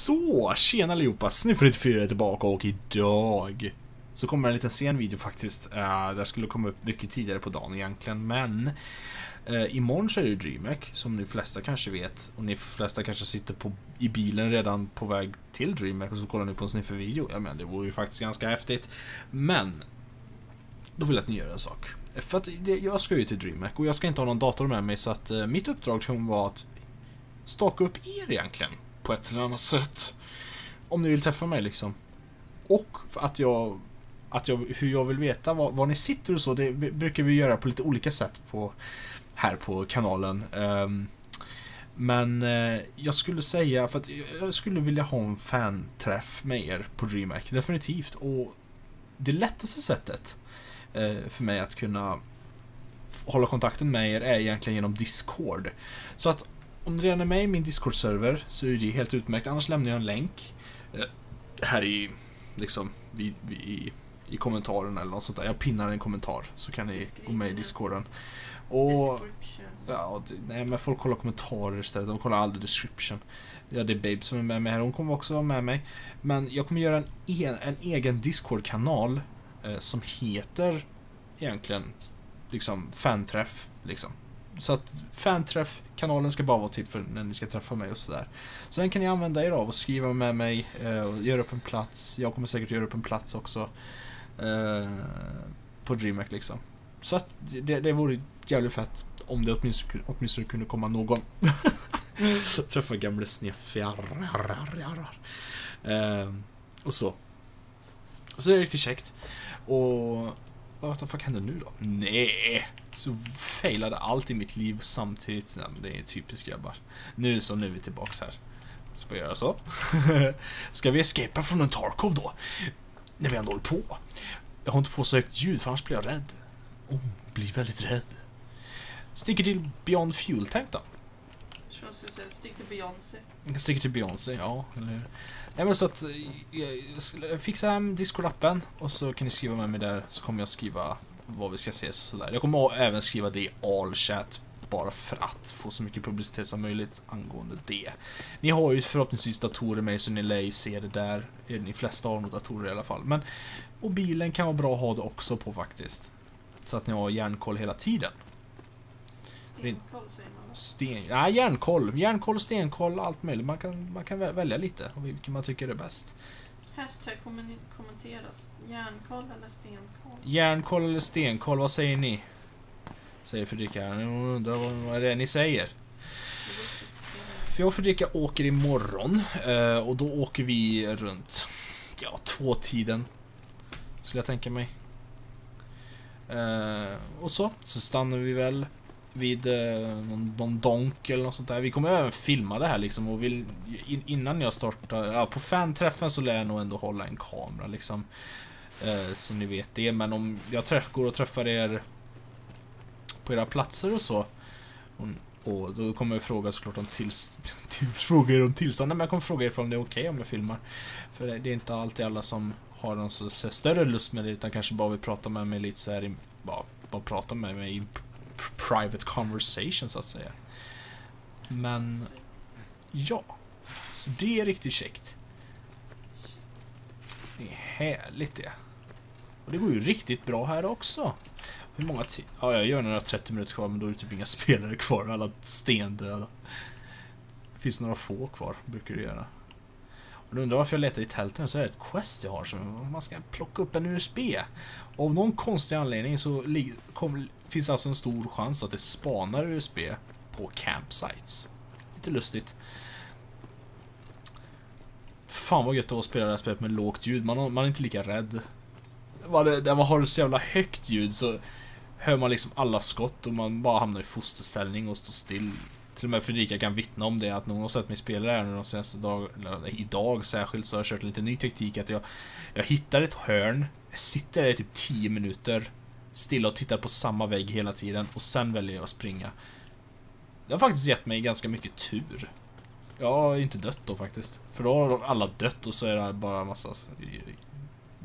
Så, tjena allihopa, Sniffer94 är tillbaka och idag så kommer en liten sen video faktiskt. Där skulle komma upp mycket tidigare på dagen egentligen, men imorgon så är det DreamHack, som ni flesta kanske vet. Och ni flesta kanske sitter i bilen redan på väg till DreamHack och så kollar ni på en Sniffer-video. Ja, men det vore ju faktiskt ganska häftigt. Men då vill jag att ni gör en sak. För att jag ska ju till DreamHack och jag ska inte ha någon dator med mig, så att mitt uppdrag till hon var att staka upp er egentligen på ett eller annat sätt, om ni vill träffa mig liksom. Och hur jag vill veta var ni sitter och så. Det brukar vi göra på lite olika sätt här på kanalen. Men jag skulle säga, för att jag skulle vilja ha en fanträff med er på DreamHack, definitivt. Och det lättaste sättet för mig att kunna hålla kontakten med er är egentligen genom Discord. Så att om ni redan är med i min Discord-server så är det helt utmärkt. Annars lämnar jag en länk här i liksom i kommentaren eller något sånt där. Jag pinnar en kommentar så kan ni gå med i Discorden. Och ja, nej, men folk kollar kommentarer istället. De kollar aldrig description. Ja, det är Babe som är med mig här. Hon kommer också vara med mig. Men jag kommer göra en egen Discord-kanal som heter egentligen liksom fanträff liksom. Så att fanträff-kanalen ska bara vara till för när ni ska träffa mig och sådär. Sen kan ni använda er av och skriva med mig och göra upp en plats. Jag kommer säkert göra upp en plats också på DreamHack liksom. Så att det vore jävligt fett om det åtminstone kunde komma någon träffa gamla sneffjärrar och så. Så det är riktigt käckt. Och vad fan hände nu då? Nej, så failade allt i mitt liv samtidigt. Nej, det är typiskt grabbar. Nu som nu är vi tillbaks här. Ska vi göra så? Ska vi escapa från en Tarkov då? När vi ändå håller på. Jag har inte påsökt ljud för annars blir jag rädd. Blir väldigt rädd. Sticker till Beyond Fuel Tank då. Stick till Beyoncé. Sticker till Beyoncé, ja. Eller... Nej, men så att jag fixar hem Discord-appen och så kan ni skriva med mig där, så kommer jag skriva vad vi ska ses och sådär. Jag kommer även skriva det i all chat bara för att få så mycket publicitet som möjligt angående det. Ni har ju förhoppningsvis datorer med så ni lär ju se det där. Ni flesta har nog datorer i alla fall. Men mobilen kan vara bra att ha det också på faktiskt. Så att ni har järnkoll hela tiden. Stenkoll säger man. Järnkoll, stenkoll, allt möjligt. Man kan välja lite och vilken man tycker är bäst. Hashtag kommenteras. Järnkoll eller stenkoll? Järnkoll eller stenkoll, vad säger ni? Säger Fredrika. Jag undrar vad det är ni säger. För jag och Fredrika åker imorgon. Och då åker vi runt 2-tiden. Skulle jag tänka mig. Och så stannar vi väl vid någon donk eller något sånt där. Vi kommer även filma det här liksom, och innan jag startar på fanträffen så lär jag nog ändå hålla en kamera liksom, som ni vet det. Men om jag går och träffar er på era platser och så, och då kommer jag fråga såklart om tillstånd. Men jag kommer fråga er om det är okej om jag filmar. För det är inte alltid alla som har någon så större lust med det, utan kanske bara vill prata med mig lite så här, bara prata med mig i private conversation så att säga. Men ja, så det är riktigt käckt. Det är härligt det. Och det går ju riktigt bra här också. Hur många jag gör några 30 minuter kvar, men då är det typ inga spelare kvar. Alla stendöda. Det finns några få kvar, brukar du göra. Och du undrar varför jag letar i tälten, så är det ett quest jag har som man ska plocka upp en USB. Och av någon konstig anledning så finns alltså en stor chans att det spanar USB på campsites. Lite lustigt. Fan vad gött att spela det här spelet med lågt ljud. Man är inte lika rädd. När man har så jävla högt ljud så hör man liksom alla skott och man bara hamnar i fosterställning och står still. Till och med Fredrika kan vittna om det, att någon har sett mig spela här nu de senaste dagarna. Idag särskilt så har jag kört lite ny teknik, att jag hittar ett hörn, jag sitter där i typ 10 minuter stilla och tittar på samma vägg hela tiden, och sen väljer jag att springa. Det har faktiskt gett mig ganska mycket tur. Jag har inte dött då faktiskt, för då har alla dött och så är det bara en massa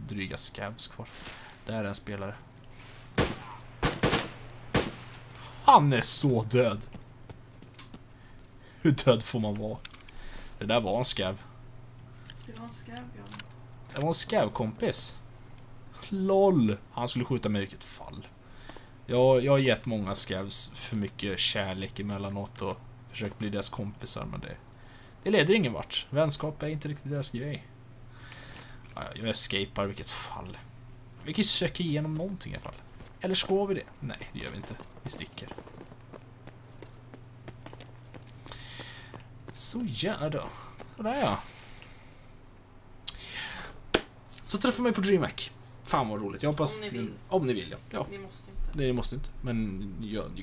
dryga scavs kvar. Där är en spelare. Han är så död. Hur död får man vara? Det där var en skav. Det var en skarv, Björn. Det var en skarvkompis. LOL. Han skulle skjuta mig i vilket fall. Jag har gett många skarvs för mycket kärlek emellanåt och försökt bli deras kompisar, men det leder ingen vart. Vänskap är inte riktigt deras grej. Jag escapar i vilket fall. Vi kan ju söka igenom någonting i alla fall. Eller skår vi det? Nej, det gör vi inte. Vi sticker. Så ja då. Sådär ja. Så träffar mig på DreamHack. Fan vad roligt. Jag hoppas, om ni vill ja. Ja. Ni måste inte. Nej, ni måste inte. Men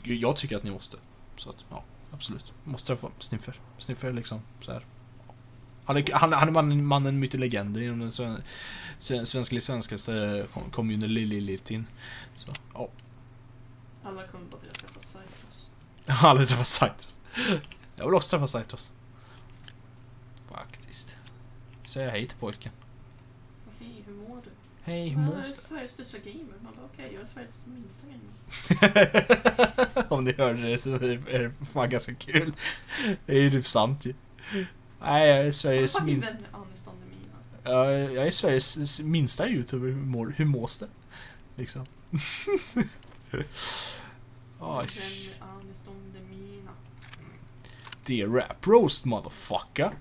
jag tycker att ni måste. Så att, ja, absolut. Måste träffa Sniffer. Sniffer liksom, så här. Han är mannen mycket legender inom den svenskaste kommunen Lillitin. Så, ja. Alla kommer bara vilja träffa Cytrus. Alla vill träffa Cytrus. Jag vill också träffa Cytrus. Faktiskt. Säger hej till pojken. Hej, hur mår du? Hej, hur mår du? Jag är Sveriges största gamer. Man bara, okej, jag är Sveriges minsta gamer. Om ni hörde det så är det fan ganska kul. Det är ju typ sant ju. Nej, jag är Sveriges minsta. Jag är Sveriges minsta youtuber. Hur mås det? Liksom. Oj. Det är rap roast, motherfucker.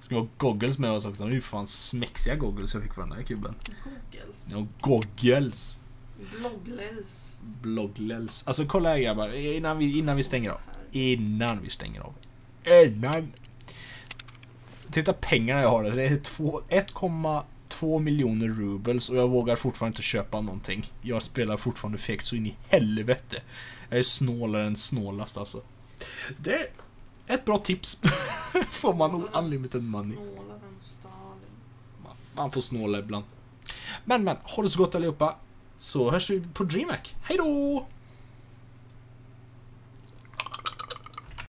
Ska ha goggles med oss också. Det är ju fan smäxiga goggles jag fick från den här kuben. Goggles? Ja, goggles. Bloggles. Bloggles. Alltså kolla här grabbar, innan vi stänger av. Innan vi stänger av. Innan. Titta pengarna jag har. Det är 1,2 miljoner rubels och jag vågar fortfarande inte köpa någonting. Jag spelar fortfarande fekt så in i helvete. Jag är snålare än snålast alltså. Det är ett bra tips. Får man nog unlimited money. Man får snåla ibland. Men, ha det så gott allihopa. Så hörs vi på DreamHack. Hej då!